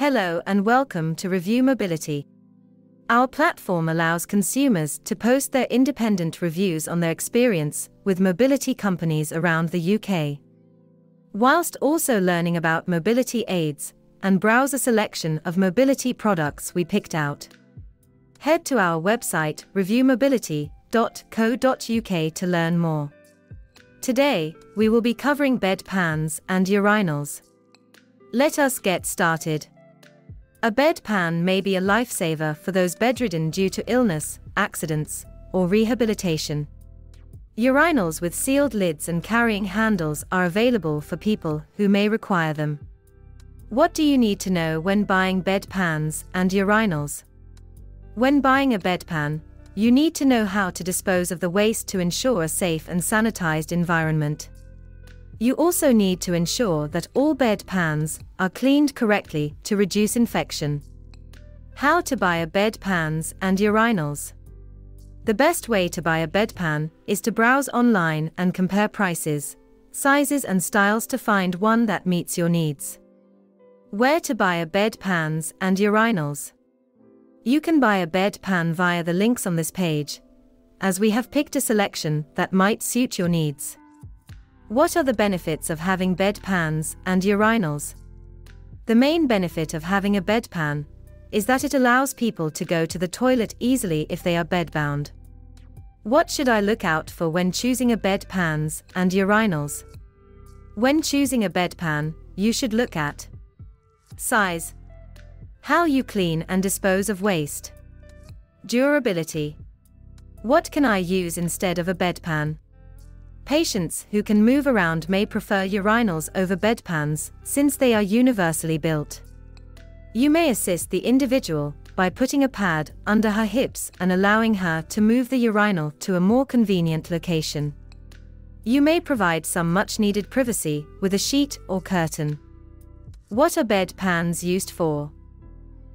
Hello and welcome to Review Mobility. Our platform allows consumers to post their independent reviews on their experience with mobility companies around the UK, whilst also learning about mobility aids and browse a selection of mobility products we picked out. Head to our website reviewmobility.co.uk to learn more. Today, we will be covering bed pans and urinals. Let us get started. A bed pan may be a lifesaver for those bedridden due to illness, accidents, or rehabilitation. Urinals with sealed lids and carrying handles are available for people who may require them. What do you need to know when buying bed pans and urinals? When buying a bed pan, you need to know how to dispose of the waste to ensure a safe and sanitized environment. You also need to ensure that all bed pans are cleaned correctly to reduce infection. How to buy a bed pans and urinals? The best way to buy a bed pan is to browse online and compare prices, sizes and styles to find one that meets your needs. Where to buy a bed pans and urinals? You can buy a bed pan via the links on this page, as we have picked a selection that might suit your needs. What are the benefits of having bed pans and urinals? The main benefit of having a bed pan is that it allows people to go to the toilet easily if they are bedbound. What should I look out for when choosing a bed pans and urinals? When choosing a bed pan, you should look at size, how you clean and dispose of waste, durability, what can I use instead of a bed pan? Patients who can move around may prefer urinals over bedpans since they are universally built. You may assist the individual by putting a pad under her hips and allowing her to move the urinal to a more convenient location. You may provide some much-needed privacy with a sheet or curtain. What are bedpans used for?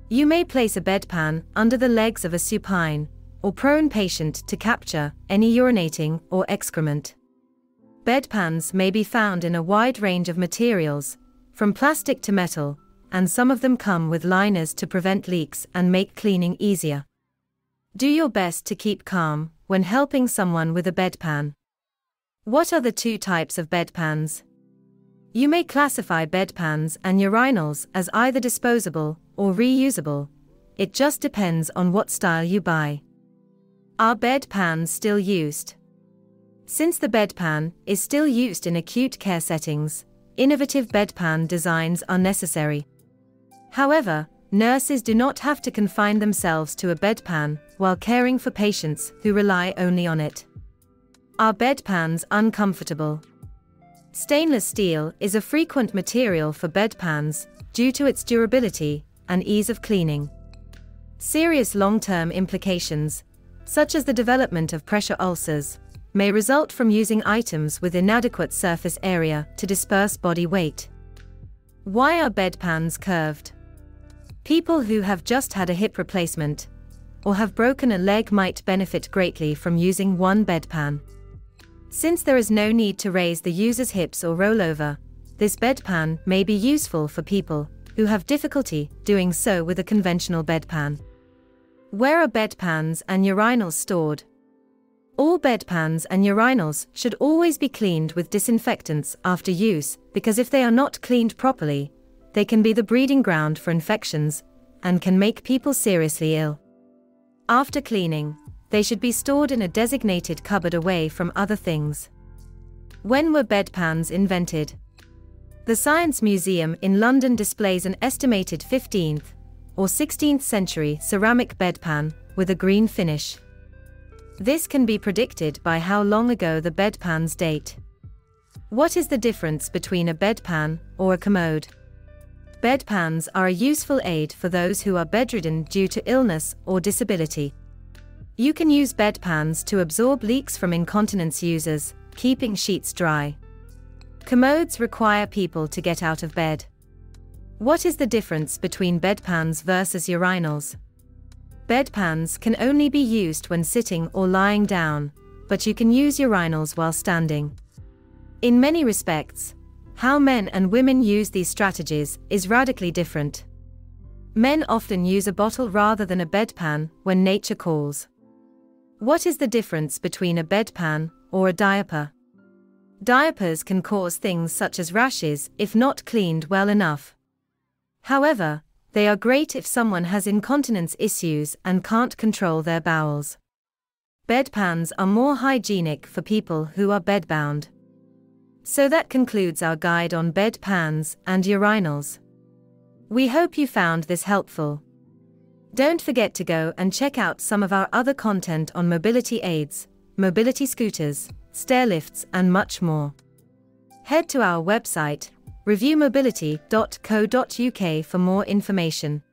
You may place a bedpan under the legs of a supine or prone patient to capture any urinating or excrement. Bedpans may be found in a wide range of materials, from plastic to metal, and some of them come with liners to prevent leaks and make cleaning easier. Do your best to keep calm when helping someone with a bedpan. What are the two types of bedpans? You may classify bedpans and urinals as either disposable or reusable. It just depends on what style you buy. Are bedpans still used? Since the bedpan is still used in acute care settings, innovative bedpan designs are necessary. However, nurses do not have to confine themselves to a bedpan while caring for patients who rely only on it. Are bedpans uncomfortable? Stainless steel is a frequent material for bedpans due to its durability and ease of cleaning. Serious long-term implications, such as the development of pressure ulcers, may result from using items with inadequate surface area to disperse body weight. Why are bedpans curved? People who have just had a hip replacement or have broken a leg might benefit greatly from using one bedpan. Since there is no need to raise the user's hips or roll over, this bedpan may be useful for people who have difficulty doing so with a conventional bedpan. Where are bedpans and urinals stored? All bedpans and urinals should always be cleaned with disinfectants after use, because if they are not cleaned properly, they can be the breeding ground for infections and can make people seriously ill. After cleaning, they should be stored in a designated cupboard away from other things. When were bedpans invented? The Science Museum in London displays an estimated 15th or 16th century ceramic bedpan with a green finish. This can be predicted by how long ago the bedpans date. What is the difference between a bedpan or a commode? Bedpans are a useful aid for those who are bedridden due to illness or disability. You can use bedpans to absorb leaks from incontinence users, keeping sheets dry. Commodes require people to get out of bed. What is the difference between bedpans versus urinals? Bedpans can only be used when sitting or lying down, but you can use urinals while standing. In many respects, how men and women use these strategies is radically different. Men often use a bottle rather than a bedpan when nature calls. What is the difference between a bedpan or a diaper? Diapers can cause things such as rashes if not cleaned well enough. However, they are great if someone has incontinence issues and can't control their bowels. Bedpans are more hygienic for people who are bedbound. So that concludes our guide on bedpans and urinals. We hope you found this helpful. Don't forget to go and check out some of our other content on mobility aids, mobility scooters, stairlifts and much more. Head to our website, reviewmobility.co.uk for more information.